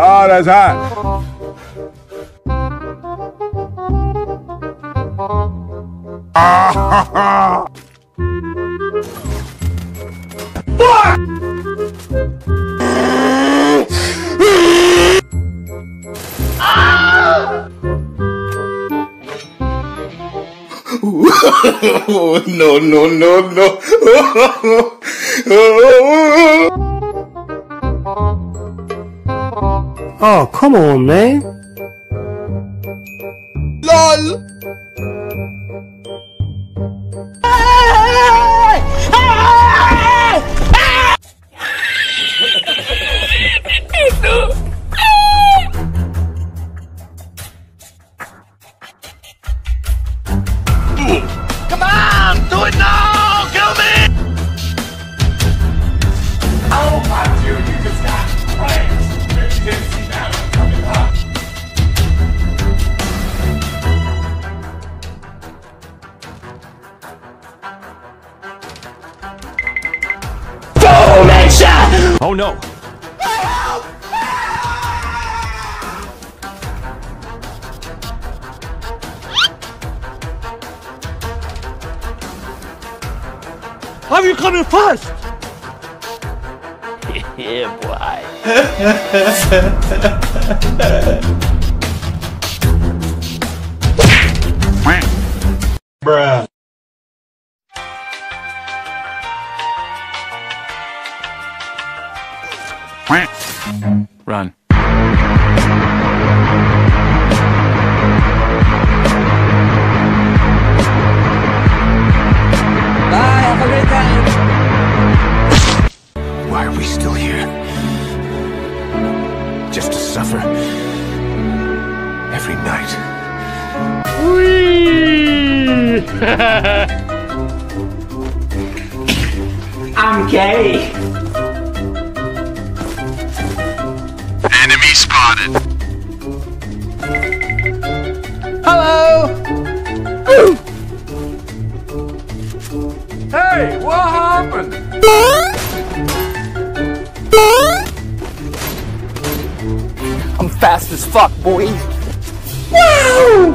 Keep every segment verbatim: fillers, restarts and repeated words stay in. Oh, that's hot. Ah, oh, no, no, no, no. Oh, oh, come on, man. LOL. Come on, do it now, kill me! Oh my dude, you just got pranked. Maybe you didn't see that one coming up. Boom and shot! Oh no! Why are you coming first? Yeah, boy. Bruh. Run. Why are we still here? Just to suffer every night. Whee! I'm gay. Enemy spotted. Hello. Ooh. Hey, what happened? I'm fast as fuck, boy. Wow!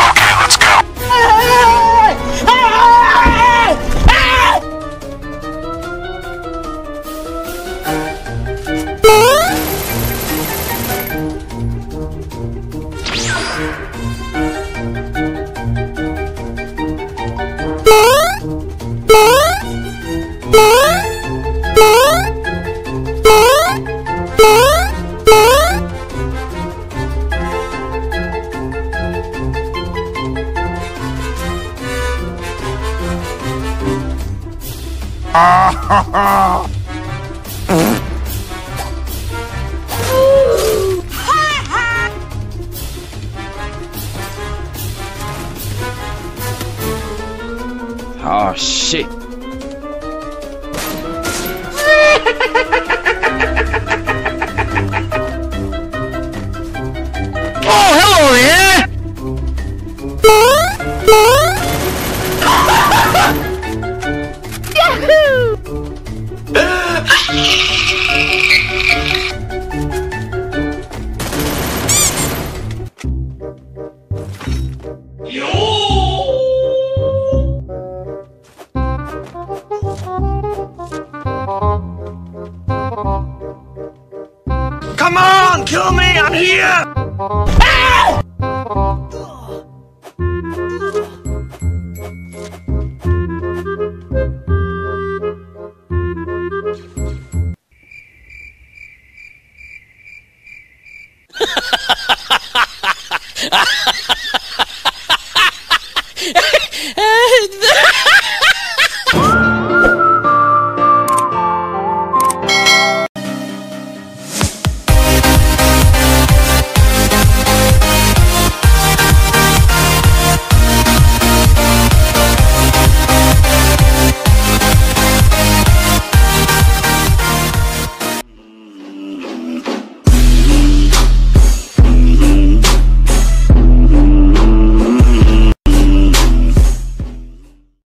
Okay, let's go. Oh shit. Come on, kill me, I'm here!